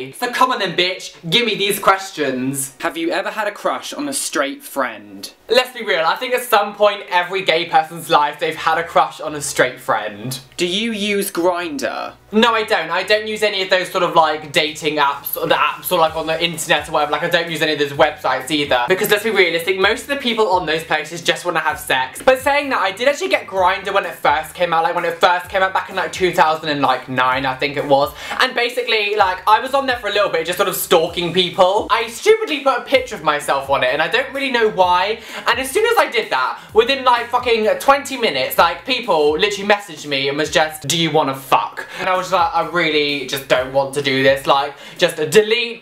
gay. So come on then, bitch, give me these questions. Have you ever had a crush on a straight friend? Let's be real, I think at some point every gay person's life they've had a crush on a straight friend. Do you use Grindr? No, I don't. I don't use any of those sort of like dating apps or the apps or like on the internet or whatever. Like I don't use any of those websites either. Because let's be realistic, most of the people on those places just want to have sex. But saying that, I did actually get Grindr when it first came out. Like when it first came out back in like 2009, I think it was. And basically like I was on there for a little bit just sort of stalking people. I stupidly put a picture of myself on it and I don't really know why. And as soon as I did that, within like fucking 20 minutes, like people literally messaged me and was just, do you want to fuck? And I was just like, I really just don't want to do this. Like, just delete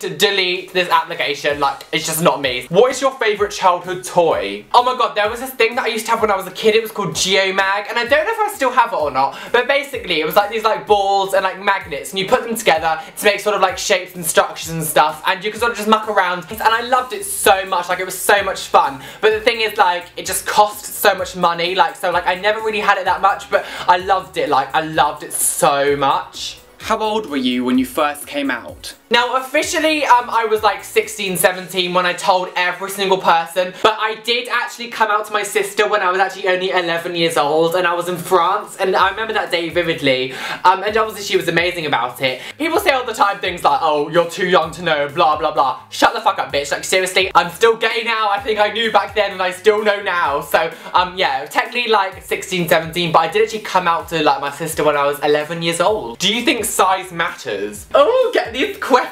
this application. Like, it's just not me. What is your favourite childhood toy? Oh my god, there was this thing that I used to have when I was a kid. It was called Geomag. And I don't know if I still have it or not. But basically, it was like these like balls and like magnets. And you put them together to make sort of like shapes and structures and stuff. And you can sort of just muck around. And I loved it so much. Like, it was so much fun. But the thing is, like, it just cost so much money. Like, so like, I never really had it that much. But I loved it. Like, I loved it so much. How old were you when you first came out? Now officially I was like 16, 17 when I told every single person, but I did actually come out to my sister when I was actually only 11 years old and I was in France and I remember that day vividly and obviously she was amazing about it. People say all the time things like, oh, you're too young to know, blah blah blah. Shut the fuck up, bitch. Like seriously, I'm still gay now. I think I knew back then and I still know now. So yeah, technically like 16, 17, but I did actually come out to like my sister when I was 11 years old. Do you think size matters? Oh, get these questions. I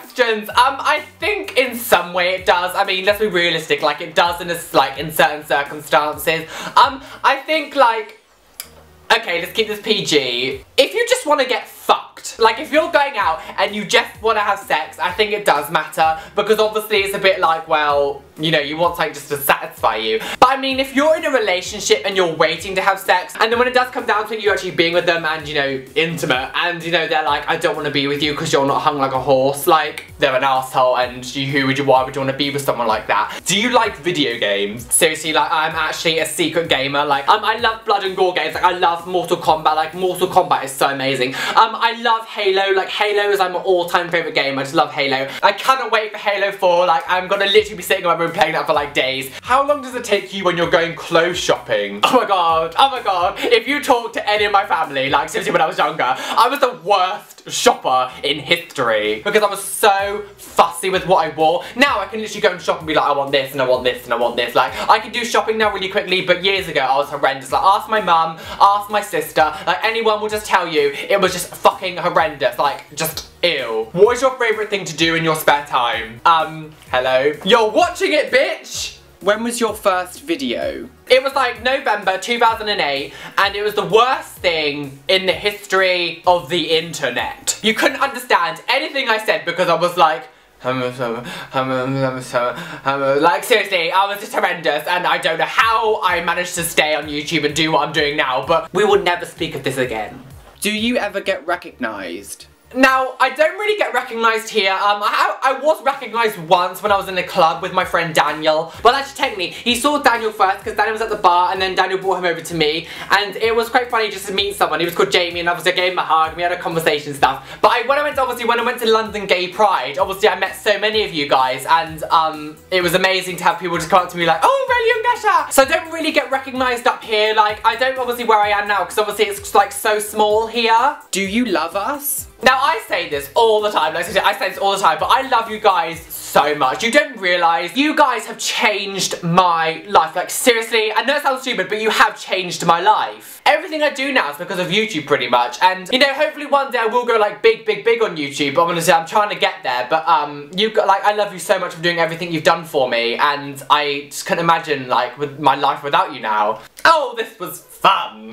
think in some way it does. I mean, let's be realistic, like it does in in certain circumstances. I think like, okay, let's keep this PG. If you just want to get fucked, like if you're going out and you just want to have sex, I think it does matter because obviously it's a bit like, well, you know, you want something just to satisfy you. But I mean, if you're in a relationship and you're waiting to have sex, and then when it does come down to you actually being with them and, you know, intimate, and, you know, they're like, I don't want to be with you because you're not hung like a horse, like, they're an asshole, and why would you want to be with someone like that? Do you like video games? Seriously, like, I'm actually a secret gamer. Like, I love blood and gore games. Like, I love Mortal Kombat. Like, Mortal Kombat is so amazing. I love Halo. Like, Halo is my all-time favourite game. I just love Halo. I cannot wait for Halo 4. Like, I'm gonna literally be sitting on my room playing that for like days. How long does it take you when you're going clothes shopping? Oh my god, oh my god. If you talk to any of my family, like seriously when I was younger, I was the worst shopper in history because I was so fussy with what I wore. Now I can literally go and shop and be like, I want this and I want this and I want this. Like I can do shopping now really quickly, but years ago I was horrendous. Like ask my mum, ask my sister, like anyone will just tell you it was just fucking horrendous. Like just ew. What is your favourite thing to do in your spare time? Hello? You're watching it, bitch! When was your first video? It was like November 2008 and it was the worst thing in the history of the internet. You couldn't understand anything I said because I was like, like seriously, I was just horrendous and I don't know how I managed to stay on YouTube and do what I'm doing now, but we will never speak of this again. Do you ever get recognised? Now, I don't really get recognised here. I was recognised once when I was in a club with my friend Daniel. Well, actually, technically, he saw Daniel first because Daniel was at the bar and then Daniel brought him over to me. And it was quite funny just to meet someone. He was called Jamie and obviously I gave him a hug. We had a conversation and stuff. But when I went to London Gay Pride, obviously I met so many of you guys. And it was amazing to have people just come up to me like, oh, really, Gasha. So I don't really get recognised up here. Like, I don't obviously where I am now because obviously it's like so small here. Do you love us? Now I say this all the time, but I love you guys so much. You don't realise you guys have changed my life. Like seriously, I know it sounds stupid, but you have changed my life. Everything I do now is because of YouTube pretty much, and you know, hopefully one day I will go like big on YouTube, but honestly I'm trying to get there, but I love you so much for doing everything you've done for me, and I just couldn't imagine like with my life without you now. Oh, this was fun.